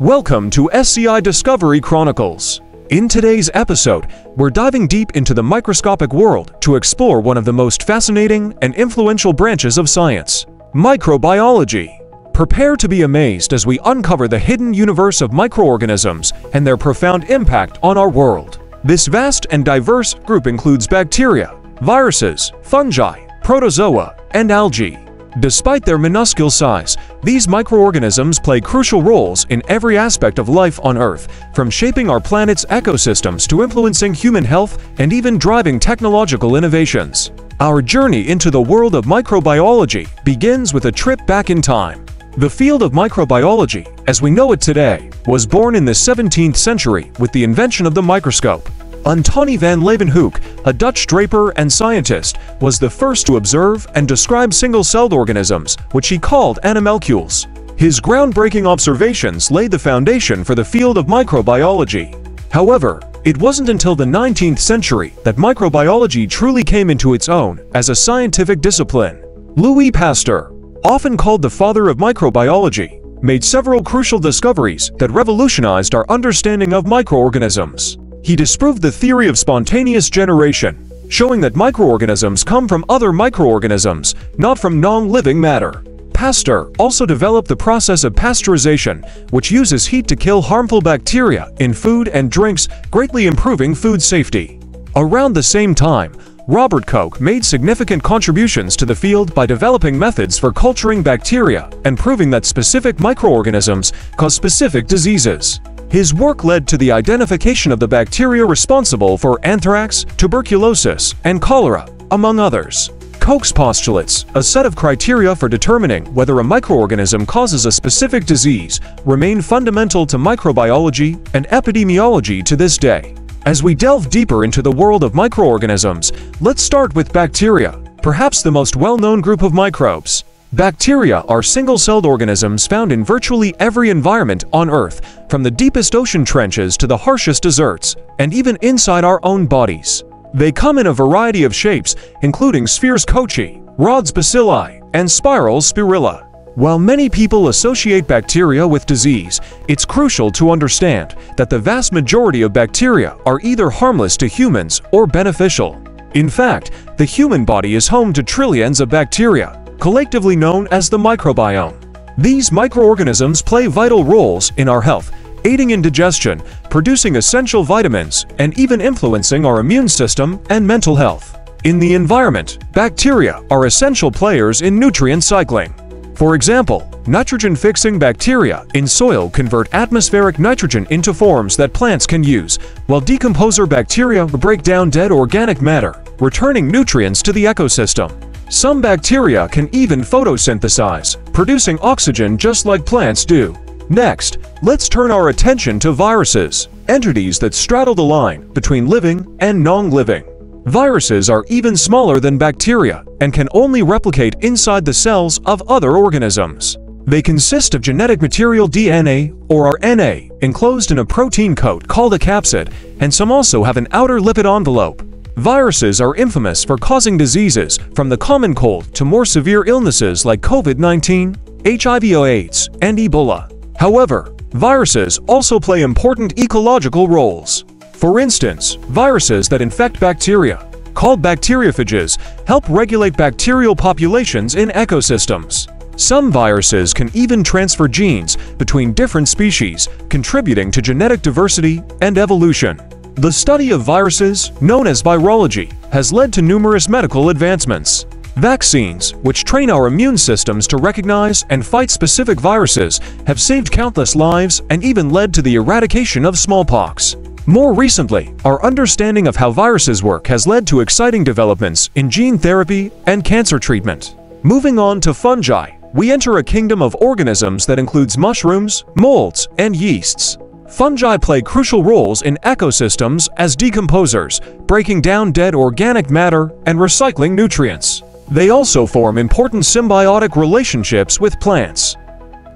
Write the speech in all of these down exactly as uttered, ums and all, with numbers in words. Welcome to Sci Discovery Chronicles. In today's episode, we're diving deep into the microscopic world to explore one of the most fascinating and influential branches of science, microbiology. Prepare to be amazed as we uncover the hidden universe of microorganisms and their profound impact on our world. This vast and diverse group includes bacteria, viruses, fungi, protozoa, and algae. Despite their minuscule size, these microorganisms play crucial roles in every aspect of life on Earth, from shaping our planet's ecosystems to influencing human health and even driving technological innovations. Our journey into the world of microbiology begins with a trip back in time. The field of microbiology, as we know it today, was born in the seventeenth century with the invention of the microscope. Antonie van Leeuwenhoek, a Dutch draper and scientist, was the first to observe and describe single-celled organisms, which he called animalcules. His groundbreaking observations laid the foundation for the field of microbiology. However, it wasn't until the nineteenth century that microbiology truly came into its own as a scientific discipline. Louis Pasteur, often called the father of microbiology, made several crucial discoveries that revolutionized our understanding of microorganisms. He disproved the theory of spontaneous generation, showing that microorganisms come from other microorganisms, not from non-living matter. Pasteur also developed the process of pasteurization, which uses heat to kill harmful bacteria in food and drinks, greatly improving food safety. Around the same time, Robert Koch made significant contributions to the field by developing methods for culturing bacteria and proving that specific microorganisms cause specific diseases. His work led to the identification of the bacteria responsible for anthrax, tuberculosis, and cholera, among others. Koch's postulates, a set of criteria for determining whether a microorganism causes a specific disease, remain fundamental to microbiology and epidemiology to this day. As we delve deeper into the world of microorganisms, let's start with bacteria, perhaps the most well-known group of microbes. Bacteria are single-celled organisms found in virtually every environment on Earth, from the deepest ocean trenches to the harshest deserts, and even inside our own bodies. They come in a variety of shapes, including spheres Kochi, rods bacilli, and spirals spirilla. While many people associate bacteria with disease, it's crucial to understand that the vast majority of bacteria are either harmless to humans or beneficial. In fact, the human body is home to trillions of bacteria, collectively known as the microbiome. These microorganisms play vital roles in our health, aiding in digestion, producing essential vitamins, and even influencing our immune system and mental health. In the environment, bacteria are essential players in nutrient cycling. For example, nitrogen-fixing bacteria in soil convert atmospheric nitrogen into forms that plants can use, while decomposer bacteria break down dead organic matter, returning nutrients to the ecosystem. Some bacteria can even photosynthesize, producing oxygen just like plants do. Next, let's turn our attention to viruses, entities that straddle the line between living and non-living. Viruses are even smaller than bacteria and can only replicate inside the cells of other organisms. They consist of genetic material D N A or R N A enclosed in a protein coat called a capsid, and some also have an outer lipid envelope. Viruses are infamous for causing diseases from the common cold to more severe illnesses like COVID nineteen, H I V AIDS, and Ebola. However, viruses also play important ecological roles. For instance, viruses that infect bacteria, called bacteriophages, help regulate bacterial populations in ecosystems. Some viruses can even transfer genes between different species, contributing to genetic diversity and evolution. The study of viruses, known as virology, has led to numerous medical advancements. Vaccines, which train our immune systems to recognize and fight specific viruses, have saved countless lives and even led to the eradication of smallpox. More recently, our understanding of how viruses work has led to exciting developments in gene therapy and cancer treatment. Moving on to fungi, we enter a kingdom of organisms that includes mushrooms, molds, and yeasts. Fungi play crucial roles in ecosystems as decomposers, breaking down dead organic matter and recycling nutrients. They also form important symbiotic relationships with plants.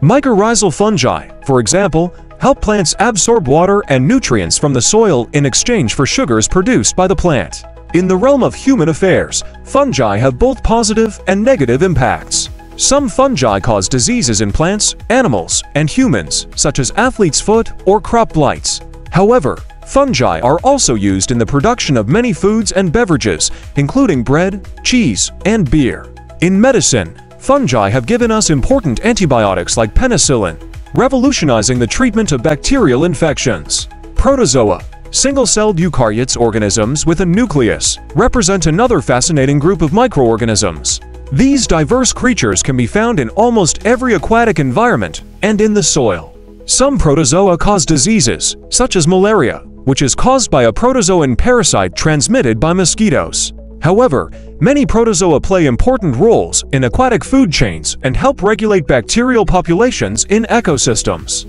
Mycorrhizal fungi, for example, help plants absorb water and nutrients from the soil in exchange for sugars produced by the plant. In the realm of human affairs, fungi have both positive and negative impacts. Some fungi cause diseases in plants, animals, and humans, such as athlete's foot or crop blights. However, fungi are also used in the production of many foods and beverages, including bread, cheese, and beer. In medicine, fungi have given us important antibiotics like penicillin, revolutionizing the treatment of bacterial infections. Protozoa, single-celled eukaryotes organisms with a nucleus, represent another fascinating group of microorganisms. These diverse creatures can be found in almost every aquatic environment and in the soil. Some protozoa cause diseases, such as malaria, which is caused by a protozoan parasite transmitted by mosquitoes. However, many protozoa play important roles in aquatic food chains and help regulate bacterial populations in ecosystems.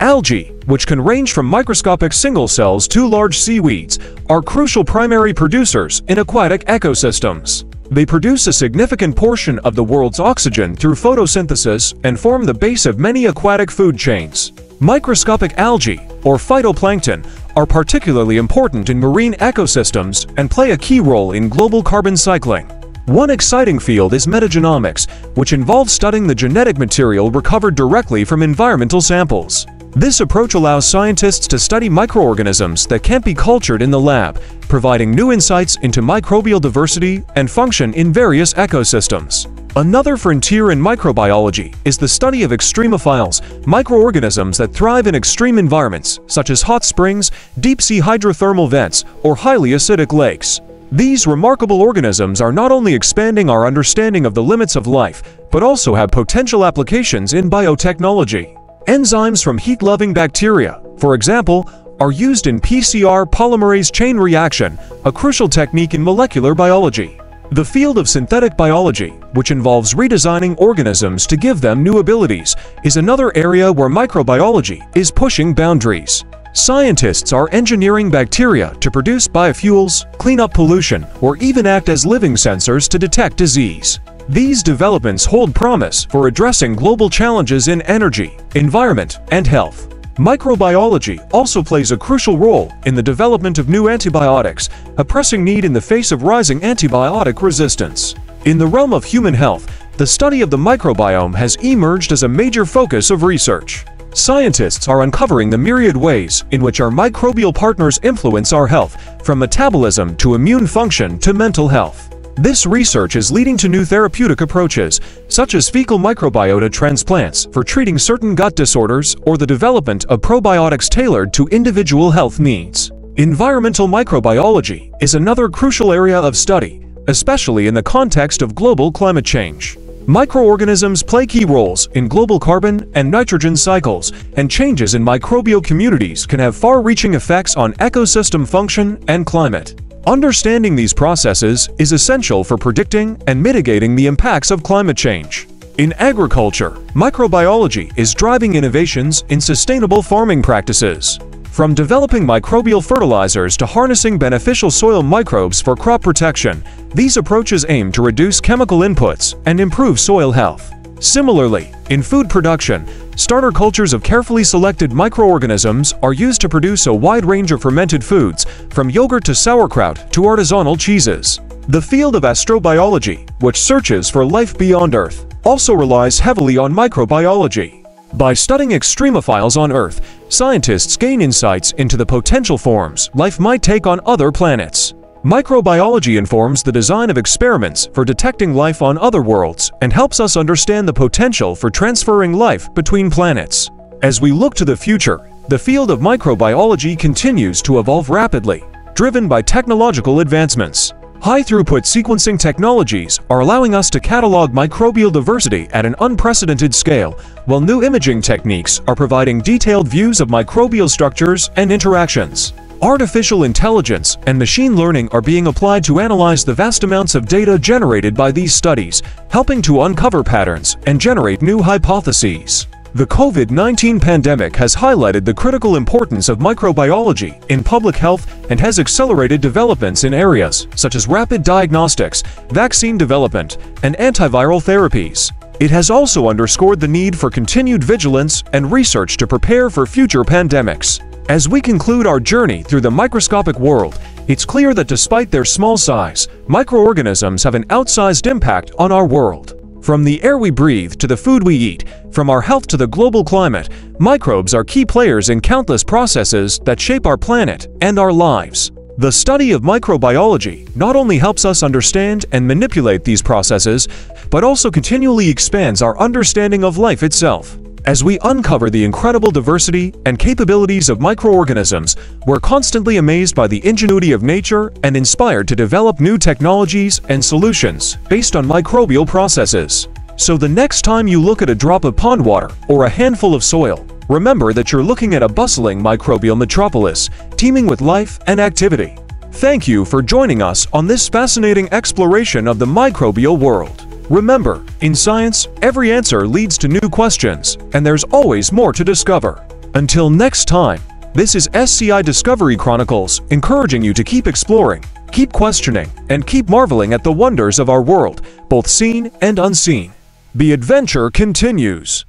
Algae, which can range from microscopic single cells to large seaweeds, are crucial primary producers in aquatic ecosystems. They produce a significant portion of the world's oxygen through photosynthesis and form the base of many aquatic food chains. Microscopic algae, or phytoplankton, are particularly important in marine ecosystems and play a key role in global carbon cycling. One exciting field is metagenomics, which involves studying the genetic material recovered directly from environmental samples. This approach allows scientists to study microorganisms that can't be cultured in the lab, providing new insights into microbial diversity and function in various ecosystems. Another frontier in microbiology is the study of extremophiles, microorganisms that thrive in extreme environments such as hot springs, deep-sea hydrothermal vents, or highly acidic lakes. These remarkable organisms are not only expanding our understanding of the limits of life, but also have potential applications in biotechnology. Enzymes from heat-loving bacteria, for example, are used in P C R polymerase chain reaction, a crucial technique in molecular biology. The field of synthetic biology, which involves redesigning organisms to give them new abilities, is another area where microbiology is pushing boundaries. Scientists are engineering bacteria to produce biofuels, clean up pollution, or even act as living sensors to detect disease. These developments hold promise for addressing global challenges in energy, environment, and health. Microbiology also plays a crucial role in the development of new antibiotics, a pressing need in the face of rising antibiotic resistance. In the realm of human health, the study of the microbiome has emerged as a major focus of research. Scientists are uncovering the myriad ways in which our microbial partners influence our health, from metabolism to immune function to mental health. This research is leading to new therapeutic approaches, such as fecal microbiota transplants for treating certain gut disorders or the development of probiotics tailored to individual health needs. Environmental microbiology is another crucial area of study, especially in the context of global climate change. Microorganisms play key roles in global carbon and nitrogen cycles, and changes in microbial communities can have far-reaching effects on ecosystem function and climate. Understanding these processes is essential for predicting and mitigating the impacts of climate change. In agriculture, microbiology is driving innovations in sustainable farming practices. From developing microbial fertilizers to harnessing beneficial soil microbes for crop protection, these approaches aim to reduce chemical inputs and improve soil health. Similarly, in food production, starter cultures of carefully selected microorganisms are used to produce a wide range of fermented foods, from yogurt to sauerkraut to artisanal cheeses. The field of astrobiology, which searches for life beyond Earth, also relies heavily on microbiology. By studying extremophiles on Earth, scientists gain insights into the potential forms life might take on other planets. Microbiology informs the design of experiments for detecting life on other worlds and helps us understand the potential for transferring life between planets. As we look to the future, the field of microbiology continues to evolve rapidly, driven by technological advancements. High-throughput sequencing technologies are allowing us to catalog microbial diversity at an unprecedented scale, while new imaging techniques are providing detailed views of microbial structures and interactions. Artificial intelligence and machine learning are being applied to analyze the vast amounts of data generated by these studies, helping to uncover patterns and generate new hypotheses. The COVID nineteen pandemic has highlighted the critical importance of microbiology in public health and has accelerated developments in areas such as rapid diagnostics, vaccine development, and antiviral therapies. It has also underscored the need for continued vigilance and research to prepare for future pandemics. As we conclude our journey through the microscopic world, it's clear that despite their small size, microorganisms have an outsized impact on our world. From the air we breathe to the food we eat, from our health to the global climate, microbes are key players in countless processes that shape our planet and our lives. The study of microbiology not only helps us understand and manipulate these processes, but also continually expands our understanding of life itself. As we uncover the incredible diversity and capabilities of microorganisms, we're constantly amazed by the ingenuity of nature and inspired to develop new technologies and solutions based on microbial processes. So the next time you look at a drop of pond water or a handful of soil, remember that you're looking at a bustling microbial metropolis, teeming with life and activity. Thank you for joining us on this fascinating exploration of the microbial world. Remember, in science, every answer leads to new questions, and there's always more to discover. Until next time, this is Sci Discovery Chronicles, encouraging you to keep exploring, keep questioning, and keep marveling at the wonders of our world, both seen and unseen. The adventure continues.